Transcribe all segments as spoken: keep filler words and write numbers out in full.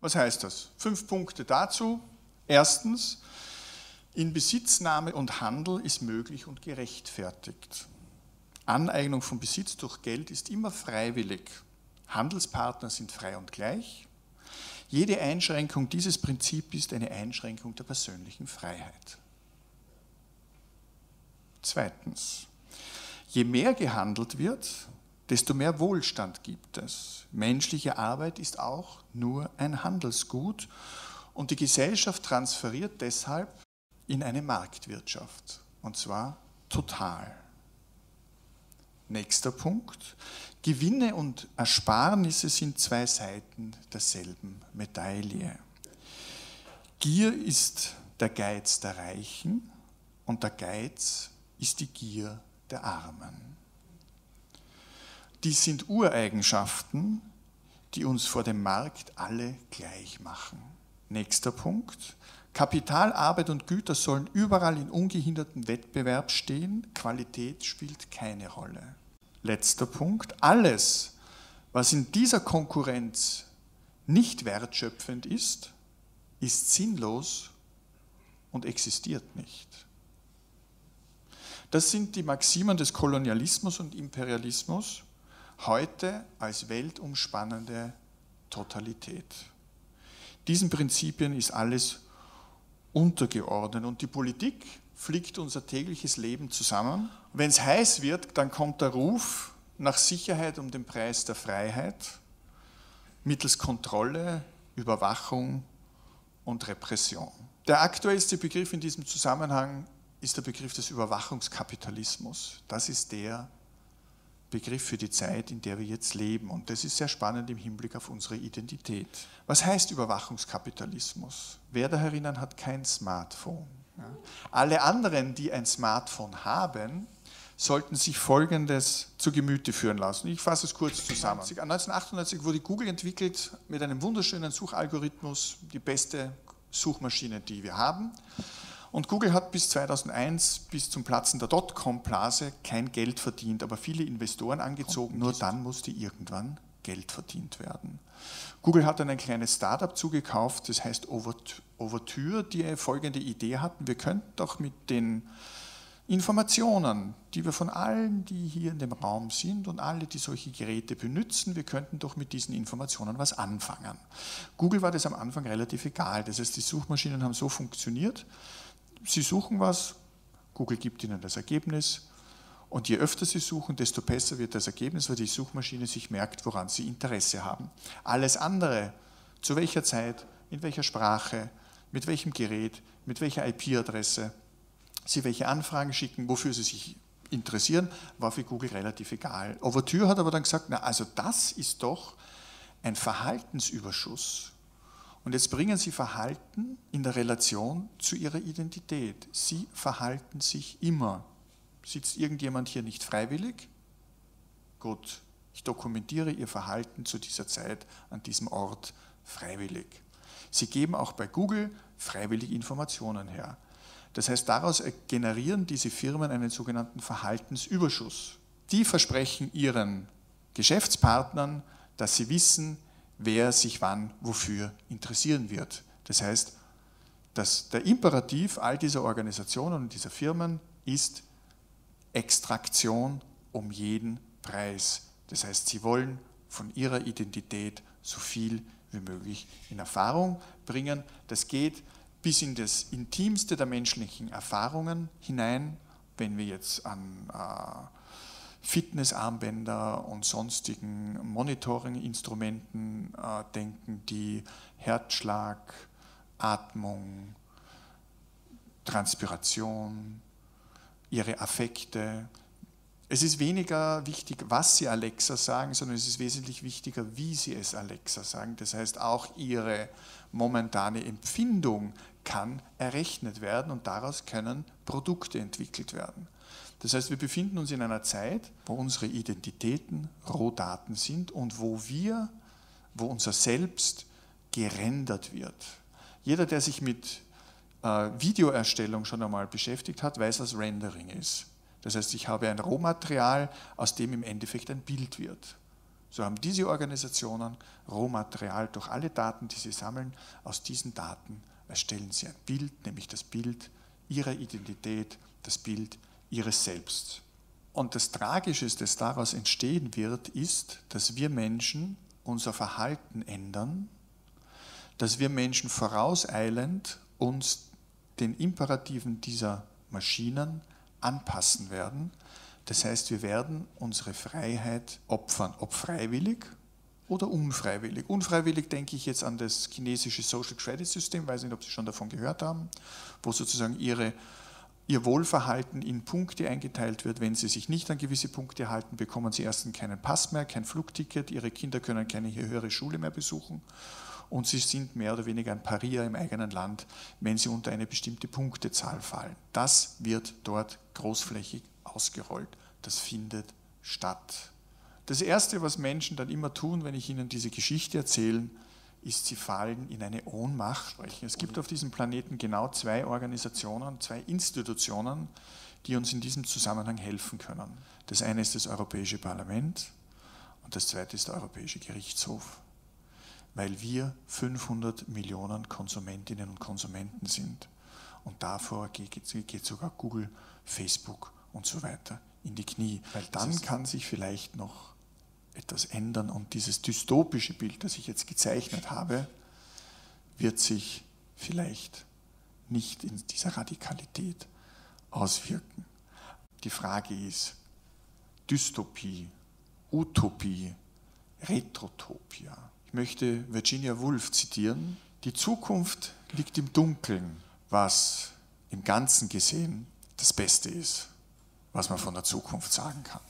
Was heißt das? Fünf Punkte dazu. Erstens, Inbesitznahme und Handel ist möglich und gerechtfertigt. Aneignung von Besitz durch Geld ist immer freiwillig. Handelspartner sind frei und gleich. Jede Einschränkung dieses Prinzips ist eine Einschränkung der persönlichen Freiheit. Zweitens, je mehr gehandelt wird, desto mehr Wohlstand gibt es. Menschliche Arbeit ist auch nur ein Handelsgut und die Gesellschaft transferiert deshalb in eine Marktwirtschaft, und zwar total. Nächster Punkt. Gewinne und Ersparnisse sind zwei Seiten derselben Medaille. Gier ist der Geiz der Reichen und der Geiz ist die Gier der Armen. Dies sind Ureigenschaften, die uns vor dem Markt alle gleich machen. Nächster Punkt. Kapital, Arbeit und Güter sollen überall in ungehindertem Wettbewerb stehen. Qualität spielt keine Rolle. Letzter Punkt. Alles, was in dieser Konkurrenz nicht wertschöpfend ist, ist sinnlos und existiert nicht. Das sind die Maximen des Kolonialismus und Imperialismus, heute als weltumspannende Totalität. Diesen Prinzipien ist alles untergeordnet und die Politik flickt unser tägliches Leben zusammen. Wenn es heiß wird, dann kommt der Ruf nach Sicherheit um den Preis der Freiheit, mittels Kontrolle, Überwachung und Repression. Der aktuellste Begriff in diesem Zusammenhang ist der Begriff des Überwachungskapitalismus. Das ist der Begriff für die Zeit, in der wir jetzt leben. Und das ist sehr spannend im Hinblick auf unsere Identität. Was heißt Überwachungskapitalismus? Wer da herinnen hat kein Smartphone? Ja. Alle anderen, die ein Smartphone haben, sollten sich Folgendes zu Gemüte führen lassen. Ich fasse es kurz zusammen. neunzehnhundertachtundneunzig wurde Google entwickelt mit einem wunderschönen Suchalgorithmus, die beste Suchmaschine, die wir haben. Und Google hat bis zweitausendeins, bis zum Platzen der Dotcom-Blase, kein Geld verdient, aber viele Investoren angezogen. Nur dann musste irgendwann Geld verdient werden. Google hat dann ein kleines Startup zugekauft, das heißt Overture, die folgende Idee hatten: Wir könnten doch mit den Informationen, die wir von allen, die hier in dem Raum sind und alle, die solche Geräte benutzen, wir könnten doch mit diesen Informationen was anfangen. Google war das am Anfang relativ egal, das heißt, die Suchmaschinen haben so funktioniert: Sie suchen was, Google gibt Ihnen das Ergebnis und je öfter Sie suchen, desto besser wird das Ergebnis, weil die Suchmaschine sich merkt, woran Sie Interesse haben. Alles andere, zu welcher Zeit, in welcher Sprache, mit welchem Gerät, mit welcher I P-Adresse, Sie welche Anfragen schicken, wofür Sie sich interessieren, war für Google relativ egal. Overture hat aber dann gesagt, na also das ist doch ein Verhaltensüberschuss. Und jetzt bringen Sie Verhalten in der Relation zu Ihrer Identität. Sie verhalten sich immer. Sitzt irgendjemand hier nicht freiwillig? Gut, ich dokumentiere Ihr Verhalten zu dieser Zeit an diesem Ort freiwillig. Sie geben auch bei Google freiwillig Informationen her. Das heißt, daraus generieren diese Firmen einen sogenannten Verhaltensüberschuss. Die versprechen ihren Geschäftspartnern, dass sie wissen, wer sich wann wofür interessieren wird. Das heißt, dass der Imperativ all dieser Organisationen und dieser Firmen ist Extraktion um jeden Preis. Das heißt, sie wollen von ihrer Identität so viel wie möglich in Erfahrung bringen. Das geht bis in das Intimste der menschlichen Erfahrungen hinein, wenn wir jetzt an äh, Fitnessarmbänder und sonstigen Monitoringinstrumenten äh, denken, die Herzschlag, Atmung, Transpiration, ihre Affekte. Es ist weniger wichtig, was Sie Alexa sagen, sondern es ist wesentlich wichtiger, wie Sie es Alexa sagen. Das heißt, auch Ihre momentane Empfindung kann errechnet werden und daraus können Produkte entwickelt werden. Das heißt, wir befinden uns in einer Zeit, wo unsere Identitäten Rohdaten sind und wo wir, wo unser Selbst gerendert wird. Jeder, der sich mit äh, Videoerstellung schon einmal beschäftigt hat, weiß, was Rendering ist. Das heißt, ich habe ein Rohmaterial, aus dem im Endeffekt ein Bild wird. So haben diese Organisationen Rohmaterial durch alle Daten, die sie sammeln. Aus diesen Daten erstellen sie ein Bild, nämlich das Bild ihrer Identität, das Bild ihres Selbst. Und das Tragische, das daraus entstehen wird, ist, dass wir Menschen unser Verhalten ändern, dass wir Menschen vorauseilend uns den Imperativen dieser Maschinen anpassen werden. Das heißt, wir werden unsere Freiheit opfern, ob freiwillig oder unfreiwillig. Unfreiwillig denke ich jetzt an das chinesische Social Credit System, weiß nicht, ob Sie schon davon gehört haben, wo sozusagen ihre, ihr Wohlverhalten in Punkte eingeteilt wird. Wenn Sie sich nicht an gewisse Punkte halten, bekommen Sie erstens keinen Pass mehr, kein Flugticket, Ihre Kinder können keine höhere Schule mehr besuchen und Sie sind mehr oder weniger ein Paria im eigenen Land, wenn Sie unter eine bestimmte Punktezahl fallen. Das wird dort großflächig ausgerollt. Das findet statt. Das Erste, was Menschen dann immer tun, wenn ich ihnen diese Geschichte erzähle, ist, sie fallen in eine Ohnmacht. Es gibt auf diesem Planeten genau zwei Organisationen, zwei Institutionen, die uns in diesem Zusammenhang helfen können. Das eine ist das Europäische Parlament und das zweite ist der Europäische Gerichtshof, weil wir fünfhundert Millionen Konsumentinnen und Konsumenten sind. Und davor geht sogar Google, Facebook und so weiter in die Knie. Weil dann kann sich vielleicht noch etwas ändern und dieses dystopische Bild, das ich jetzt gezeichnet habe, wird sich vielleicht nicht in dieser Radikalität auswirken. Die Frage ist, Dystopie, Utopie, Retrotopia. Ich möchte Virginia Woolf zitieren. Die Zukunft liegt im Dunkeln, was im Ganzen gesehen das Beste ist, was man von der Zukunft sagen kann.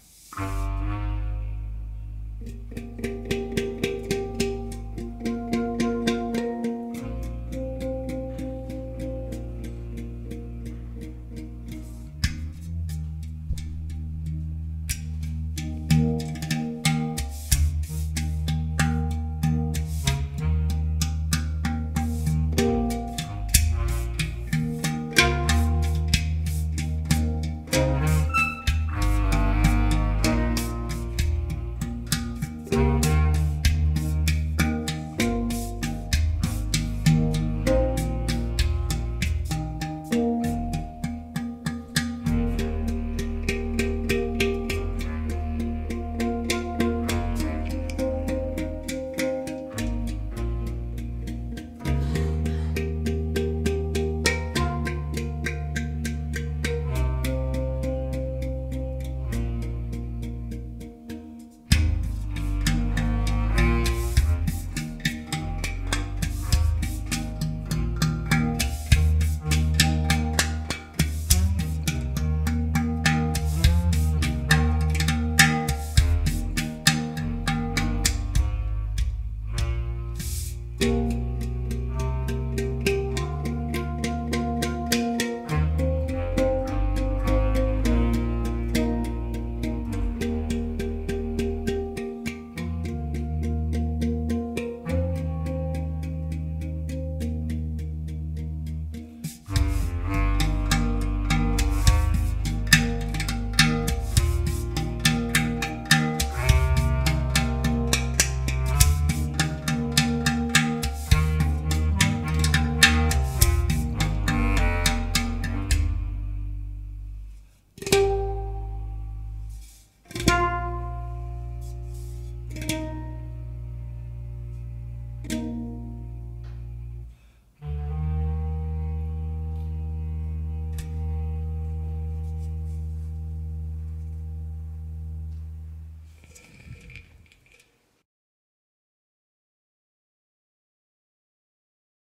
Thank you.